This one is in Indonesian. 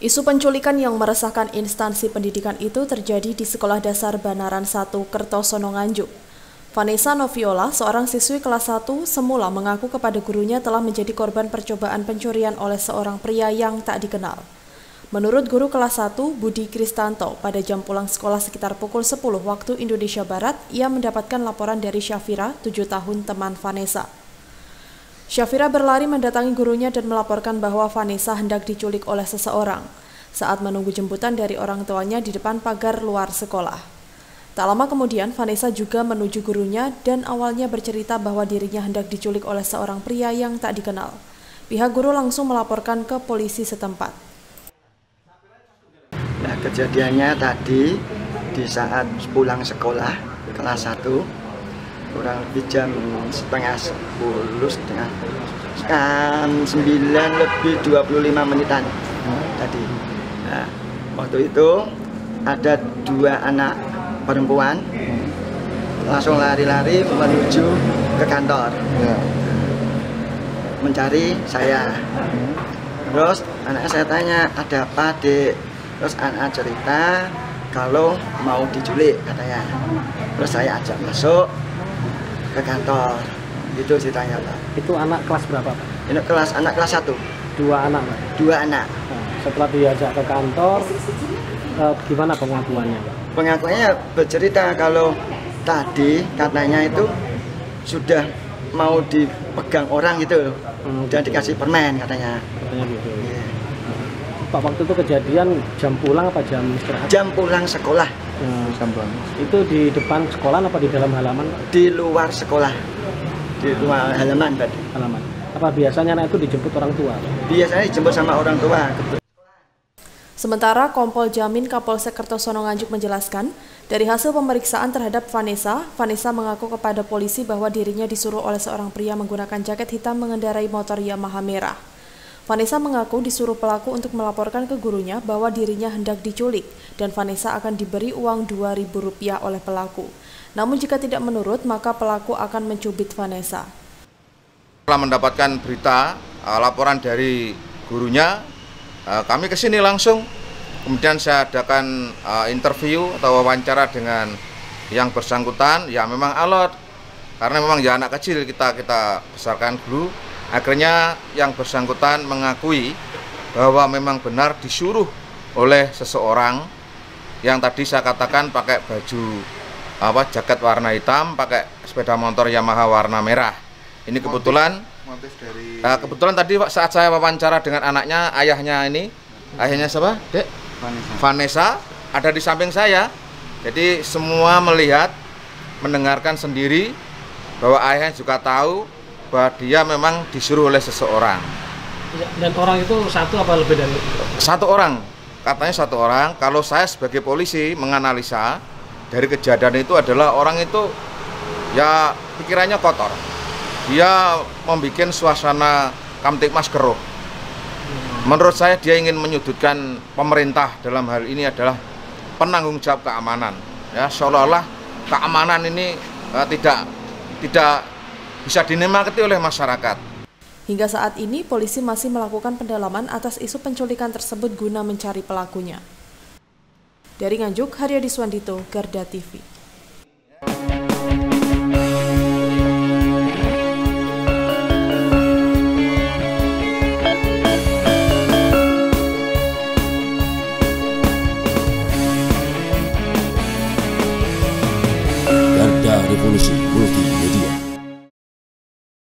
Isu penculikan yang meresahkan instansi pendidikan itu terjadi di Sekolah Dasar Banaran I Kertosono Nganjuk. Vanessa Noviola, seorang siswi kelas 1, semula mengaku kepada gurunya telah menjadi korban percobaan pencurian oleh seorang pria yang tak dikenal. Menurut guru kelas 1, Budi Kristanto, pada jam pulang sekolah sekitar pukul 10 waktu Indonesia Barat, ia mendapatkan laporan dari Syafira, 7 tahun, teman Vanessa. Syafira berlari mendatangi gurunya dan melaporkan bahwa Vanessa hendak diculik oleh seseorang saat menunggu jemputan dari orang tuanya di depan pagar luar sekolah. Tak lama kemudian, Vanessa juga menuju gurunya dan awalnya bercerita bahwa dirinya hendak diculik oleh seorang pria yang tak dikenal. Pihak guru langsung melaporkan ke polisi setempat. Nah, kejadiannya tadi di saat pulang sekolah kelas 1. Kurang lebih jam setengah 9 lebih 25 menitan tadi. Nah, waktu itu ada dua anak perempuan langsung lari-lari menuju ke kantor mencari saya. Terus anaknya saya tanya, ada apa, Dek? Terus anak cerita kalau mau diculik katanya. Terus saya ajak masuk ke kantor, itu ceritanya, Pak. Itu anak kelas berapa, Pak? Ini anak kelas 1. Dua anak, Pak? Dua anak. Nah, setelah diajak ke kantor, gimana pengakuannya, Pak? Pengakuannya bercerita kalau tadi katanya itu sudah mau dipegang orang gitu, dan dikasih permen katanya. Gitu. Yeah. Pak, waktu itu kejadian jam pulang apa jam istirahat? Jam pulang sekolah. Itu di depan sekolah apa di dalam halaman? Di luar sekolah, di luar halaman tadi. Halaman. Apa biasanya anak itu dijemput orang tua? Biasanya dijemput sama orang tua. Sementara Kompol Jamin Kapolsek Kertosono Nganjuk menjelaskan, dari hasil pemeriksaan terhadap Vanessa mengaku kepada polisi bahwa dirinya disuruh oleh seorang pria menggunakan jaket hitam mengendarai motor Yamaha merah. Vanessa mengaku disuruh pelaku untuk melaporkan ke gurunya bahwa dirinya hendak diculik dan Vanessa akan diberi uang Rp2.000 oleh pelaku. Namun jika tidak menurut, maka pelaku akan mencubit Vanessa. Setelah mendapatkan berita laporan dari gurunya, kami ke sini langsung. Kemudian saya adakan interview atau wawancara dengan yang bersangkutan. Ya memang alot, karena memang ya anak kecil, kita besarkan dulu. Akhirnya yang bersangkutan mengakui bahwa memang benar disuruh oleh seseorang yang tadi saya katakan pakai baju jaket warna hitam, pakai sepeda motor Yamaha warna merah. Ini kebetulan kebetulan tadi saat saya wawancara dengan anaknya, ayahnya siapa, Dek? Vanessa ada di samping saya. Jadi semua melihat, mendengarkan sendiri bahwa ayahnya juga tahu bahwa dia memang disuruh oleh seseorang. Dan orang itu satu apa lebih dari itu? Satu orang, katanya satu orang. Kalau saya sebagai polisi menganalisa dari kejadian itu adalah orang itu ya pikirannya kotor. Dia membuat suasana Kamtipmas keruh. Menurut saya dia ingin menyudutkan pemerintah dalam hal ini adalah penanggung jawab keamanan. Ya, seolah-olah keamanan ini tidak bisa dinikmati oleh masyarakat. Hingga saat ini, polisi masih melakukan pendalaman atas isu penculikan tersebut guna mencari pelakunya. Dari Nganjuk, Haryadi Swandito, Garda TV. Garda Revolusi Multimedia.